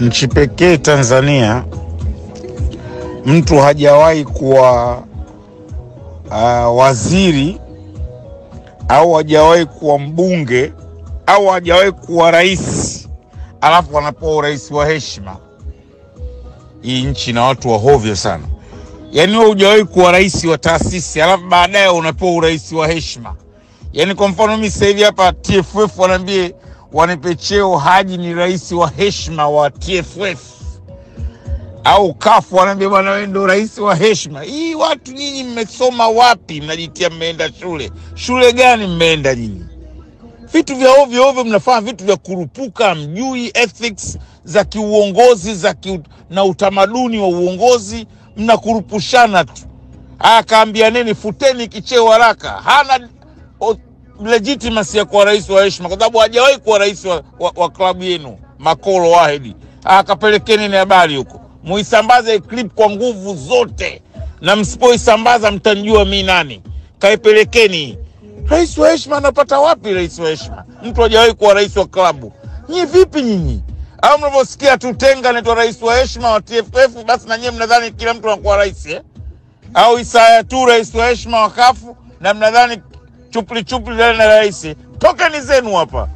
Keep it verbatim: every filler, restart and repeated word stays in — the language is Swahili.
nchi pekee Tanzania mtu hajawahi kuwa uh, waziri au hajawahi kuwa mbunge au hajawahi kuwa rais, alafu anapewa rais wa heshima. Hii nchi na watu wa hovyo sana. Yaani wewe hujawahi kuwa rais wa taasisi alafu baadaye unapewa rais wa heshima. Yaani kwa mfano mimi sasa hivi hapa T F F wanaambie wanipe cheo Haji ni rais wa heshima wa T F F. Au kafu wanaambia bwana wewe ndio rais wa heshima. Hii watu nyinyi mmesoma wapi? Mnajitia mmeenda shule. Shule gani mmeenda nyinyi? Vitu vya ovyo ovyo mnafanya, vitu vya kurupuka, mjui ethics za kiuongozi za ki, na utamaduni wa uongozi, mnakurupushana tu. Aya kaambia nini, futeni kicheo haraka. Hana o, legitimacy ya kuwa rais wa heshima kwa sababu hajawahi kuwa rais wa, wa, wa klabu yenu Makolo Wahedi. Aya kapelekeni ni habari huko. Muisambaze clip kwa nguvu zote. Na msipoisambaza mtanjua mimi nani. Kaipelekeni. Rais wa heshima anapata wapi rais wa heshima? Mtu hajawahi kuwa rais wa klabu. Nyie vipi nyinyi? Au mnaposikia tutenga anaitwa rais wa heshima wa T F F basi na nyie mnadhani kila mtu anakuwa rais eh? Au Isaya tu rais wa heshima wa kafu na mnadhani chupli chupli ndani na rais. Tokeni zenu hapa.